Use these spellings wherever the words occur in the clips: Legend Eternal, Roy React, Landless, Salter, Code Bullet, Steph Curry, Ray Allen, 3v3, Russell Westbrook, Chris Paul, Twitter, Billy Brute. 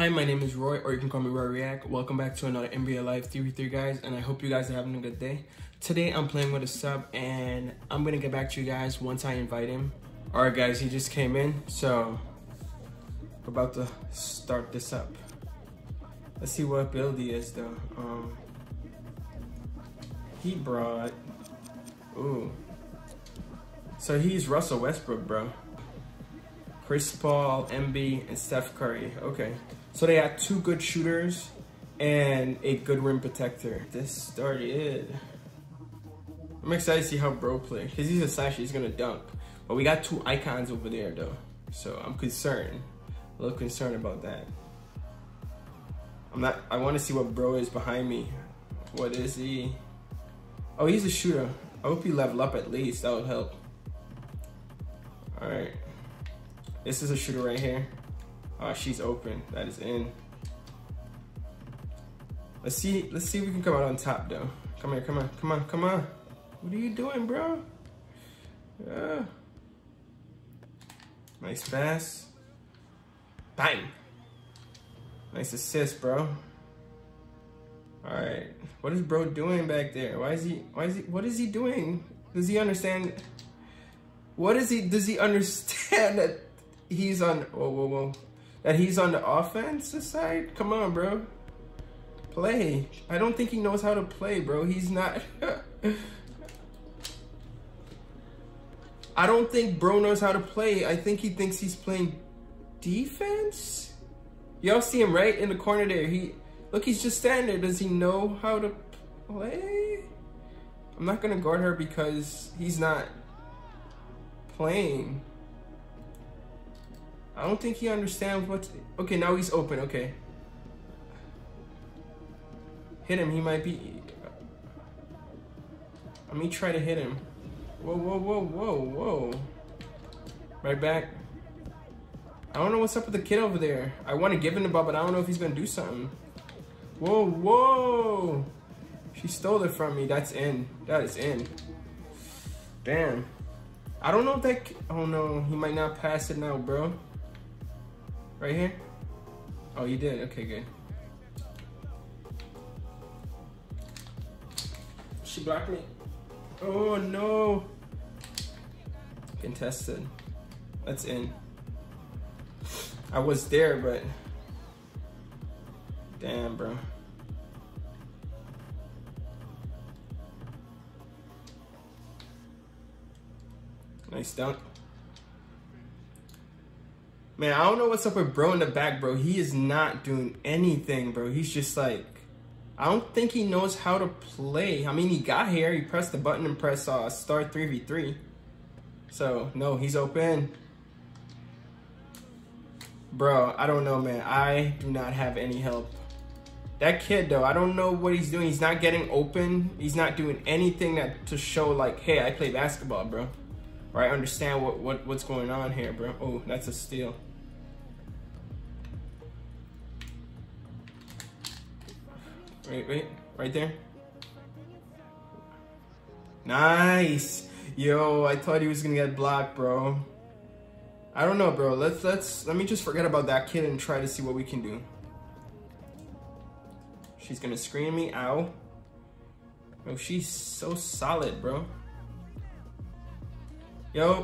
Hi, my name is Roy, or you can call me Roy React. Welcome back to another NBA Live 3v3, guys, and I hope you guys are having a good day. Today, I'm playing with a sub, and I'm going to get back to you guys once I invite him. All right, guys, he just came in, so we're about to start this up. Let's see what build he is, though. He brought... Ooh. So he's Russell Westbrook, bro. Chris Paul, MB, and Steph Curry. Okay. So they had two good shooters and a good rim protector. This started. I'm excited to see how bro play. Because he's a slasher, he's gonna dunk. But we got two icons over there though. So I'm concerned. A little concerned about that. I wanna see what bro is behind me. What is he? Oh, he's a shooter. I hope he level up at least, that would help. Alright. This is a shooter right here. She's open. That is in. Let's see if we can come out on top though. Come here, come on. What are you doing, bro? Yeah. Nice pass. Bang. Nice assist, bro. Alright. What is bro doing back there? What is he doing? Does he understand? Does he understand that he's on, whoa. That he's on the offensive side? Come on, bro. Play. I don't think he knows how to play, bro. He's not. I don't think bro knows how to play. I think he thinks he's playing defense. Y'all see him right in the corner there. Look, he's just standing there. Does he know how to play? I'm not going to guard her because he's not playing. I don't think he understands okay, now he's open, okay. Hit him, he might be... Let me try to hit him. Whoa. Right back. I don't know what's up with the kid over there. I want to give him the ball, but I don't know if he's going to do something. Whoa. She stole it from me. That's in. That is in. Damn. I don't know if that... Oh, no. He might not pass it now, bro. Right here? Oh, you did. Okay, good. She blocked me. Oh, no. Contested. That's in. I was there, but... Damn, bro. Nice dunk. Man, I don't know what's up with bro in the back, bro. He is not doing anything, bro. He's just like, I don't think he knows how to play. I mean, he got here. He pressed the button and pressed start 3v3. So, no, he's open. Bro, I don't know, man. I do not have any help. That kid, though, I don't know what he's doing. He's not getting open. He's not doing anything to show, like, hey, I play basketball, bro. Or I understand what's going on here, bro. Oh, that's a steal. Wait, right there. Nice. Yo, I thought he was gonna get blocked, bro. I don't know, bro. Let me just forget about that kid and try to see what we can do. She's gonna screen me. Ow. Oh, she's so solid, bro. Yo.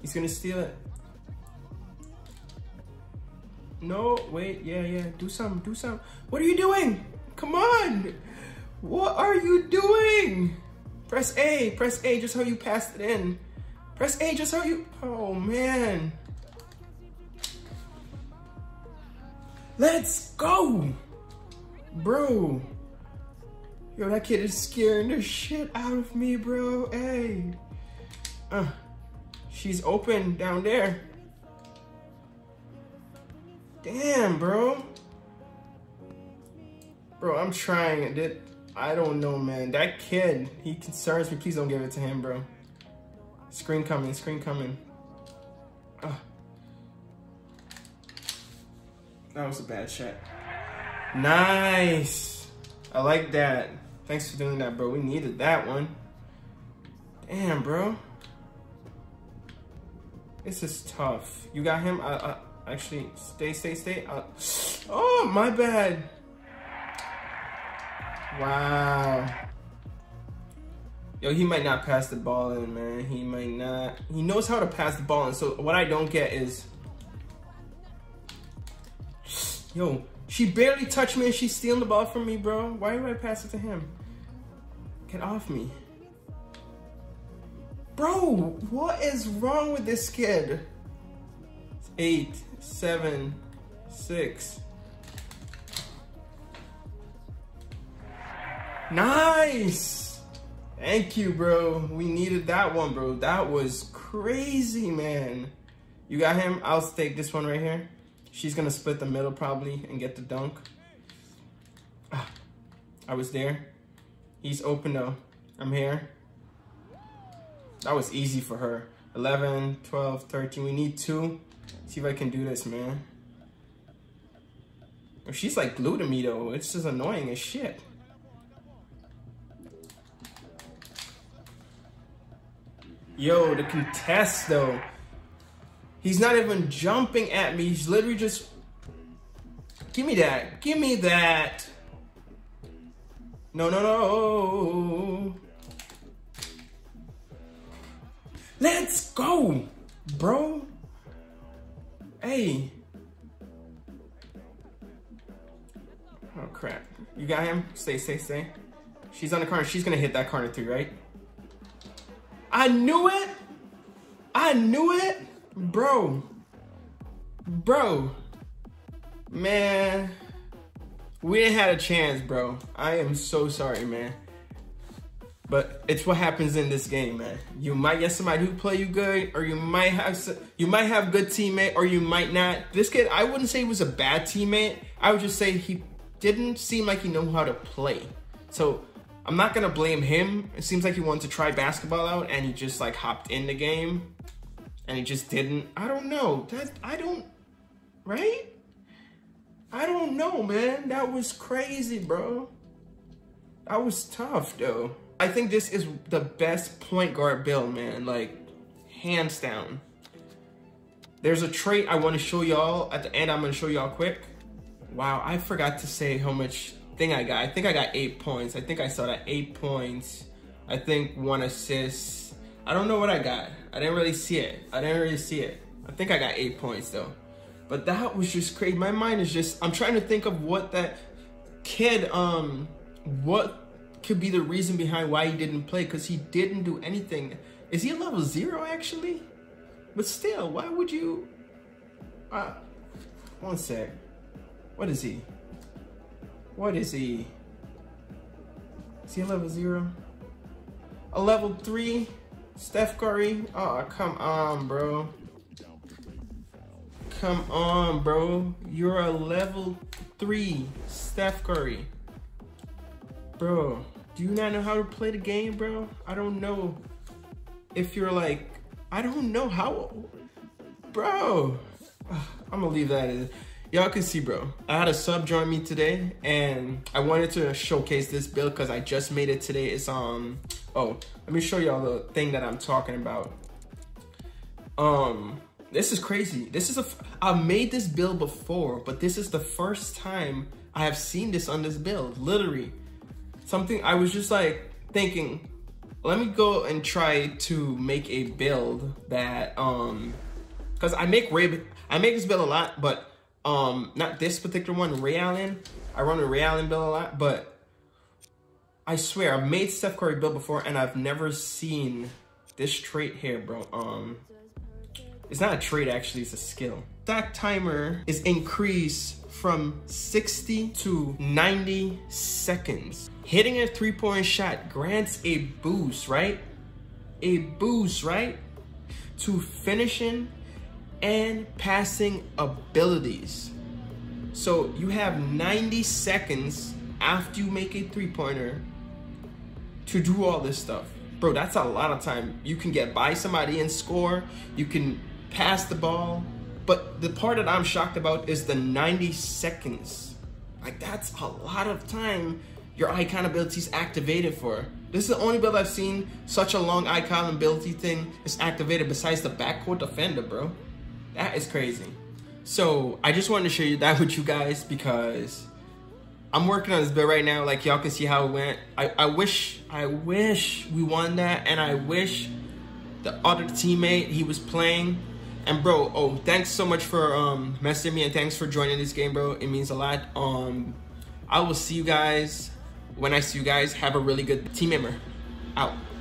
He's gonna steal it. No, wait, yeah. Do something. What are you doing? Come on. What are you doing? Press A, just how you passed it in. Press A, just how you, oh man. Let's go, bro. Yo, that kid is scaring the shit out of me, bro, hey. She's open down there. Damn, bro. Bro, I'm trying it. I don't know, man. That kid, he concerns me. Please don't give it to him, bro. Screen coming. That was a bad shot. Nice. I like that. Thanks for doing that, bro. We needed that one. Damn, bro. This is tough. You got him? Actually, stay. Oh, my bad. Wow. Yo, he might not pass the ball in, man. He might not. He knows how to pass the ball in. So what I don't get is, yo, she barely touched me and she's stealing the ball from me, bro. Why would I pass it to him? Get off me. Bro, what is wrong with this kid? 8, 7, 6. Nice! Thank you, bro. We needed that one, bro. That was crazy, man. You got him? I'll take this one right here. She's gonna split the middle probably and get the dunk. Ah, I was there. He's open though. I'm here. That was easy for her. 11, 12, 13. We need 2. See if I can do this, man. She's like glued to me though. It's just annoying as shit. Yo, the contest though. He's not even jumping at me. He's literally just... Give me that. Give me that. No. Let's go, bro. Hey. Oh, crap. You got him? Stay. She's on the corner. She's going to hit that corner too, right? I knew it. Bro. Man. We didn't have a chance, bro. I am so sorry, man. But it's what happens in this game, man. You might get somebody who play you good, or you might have good teammate, or you might not. This kid, I wouldn't say he was a bad teammate. I would just say he didn't seem like he knew how to play. So I'm not gonna blame him. It seems like he wanted to try basketball out, and he just like hopped in the game, and he just didn't. I don't know. Right? I don't know, man. That was crazy, bro. That was tough, though. I think this is the best point guard build, man, like hands down. There's a trait I want to show y'all at the end. I'm going to show y'all quick. Wow, I forgot to say how much thing I got. I think I got 8 points. I think I saw that 8 points. I think 1 assist. I don't know what I got. I didn't really see it. I think I got 8 points though. But that was just crazy. My mind is just, I'm trying to think of what that kid, what could be the reason behind why he didn't play, because he didn't do anything. Is he a level 0 actually? But still, why would you... one sec. What is he? Is he a level 0? A level 3? Steph Curry? Oh, come on, bro. Come on, bro. You're a level 3 Steph Curry. Bro, do you not know how to play the game, bro? I don't know if you're like, I don't know how, bro. I'm gonna leave that in. Y'all can see, bro, I had a sub join me today and I wanted to showcase this build because I just made it today. It's oh, let me show y'all the thing that I'm talking about. This is crazy. This is I've made this build before, but this is the first time I have seen this on this build, literally. Something I was just like thinking, let me go and try to make a build that, cause I make this build a lot, but not this particular one, Ray Allen. I run a Ray Allen build a lot, but I swear I've made Steph Curry build before and I've never seen this trait here, bro. It's not a trait actually, it's a skill. Stack timer is increased from 60 to 90 seconds. Hitting a 3-point shot grants a boost, right? To finishing and passing abilities. So you have 90 seconds after you make a 3-pointer to do all this stuff. Bro, that's a lot of time. You can get by somebody and score. You can pass the ball. But the part that I'm shocked about is the 90 seconds. Like, that's a lot of time your icon ability is activated for. This is the only build I've seen such a long icon ability thing is activated besides the backcourt defender, bro. That is crazy. So I just wanted to share that with you guys because I'm working on this bit right now. Like, y'all can see how it went. I wish we won that, and I wish the other teammate he was playing. And bro, oh, thanks so much for messaging me, and thanks for joining this game, bro. It means a lot. I will see you guys when I see you guys. Have a really good team member. Out.